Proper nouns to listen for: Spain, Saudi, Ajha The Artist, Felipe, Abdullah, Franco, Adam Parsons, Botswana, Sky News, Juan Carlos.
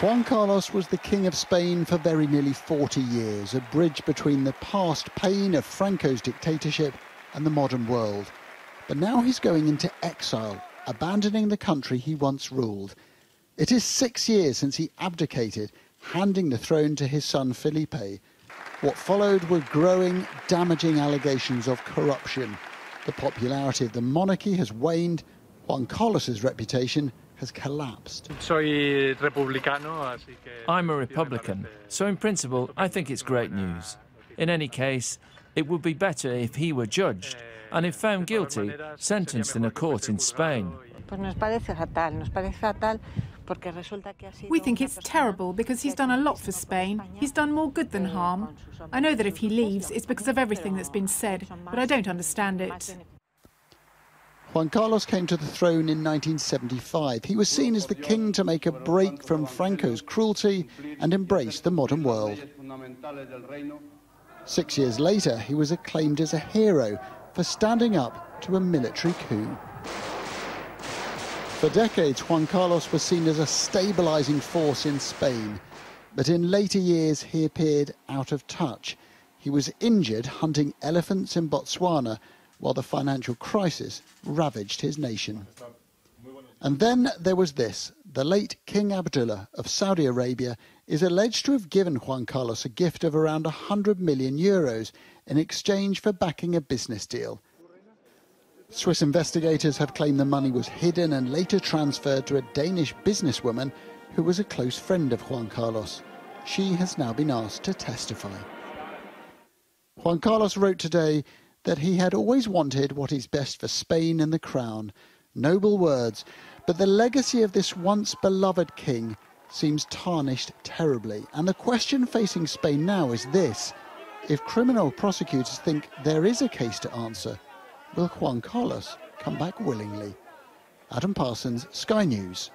Juan Carlos was the King of Spain for very nearly 40 years, a bridge between the past pain of Franco's dictatorship and the modern world. But now he's going into exile, abandoning the country he once ruled. It is 6 years since he abdicated, handing the throne to his son Felipe. What followed were growing, damaging allegations of corruption. The popularity of the monarchy has waned. Juan Carlos's reputation has collapsed. I'm a Republican, so in principle, I think it's great news. In any case, it would be better if he were judged and, if found guilty, sentenced in a court in Spain. We think it's terrible because he's done a lot for Spain. He's done more good than harm. I know that if he leaves, it's because of everything that's been said, but I don't understand it. Juan Carlos came to the throne in 1975. He was seen as the king to make a break from Franco's cruelty and embrace the modern world. 6 years later, he was acclaimed as a hero for standing up to a military coup. For decades, Juan Carlos was seen as a stabilizing force in Spain. But in later years, he appeared out of touch. He was injured hunting elephants in Botswana while the financial crisis ravaged his nation. And then there was this. The late King Abdullah of Saudi Arabia is alleged to have given Juan Carlos a gift of around €100 million in exchange for backing a business deal. Swiss investigators have claimed the money was hidden and later transferred to a Danish businesswoman who was a close friend of Juan Carlos. She has now been asked to testify. Juan Carlos wrote today that he had always wanted what is best for Spain and the crown. Noble words, but the legacy of this once beloved king seems tarnished terribly. And the question facing Spain now is this: if criminal prosecutors think there is a case to answer, will Juan Carlos come back willingly? Adam Parsons, Sky News.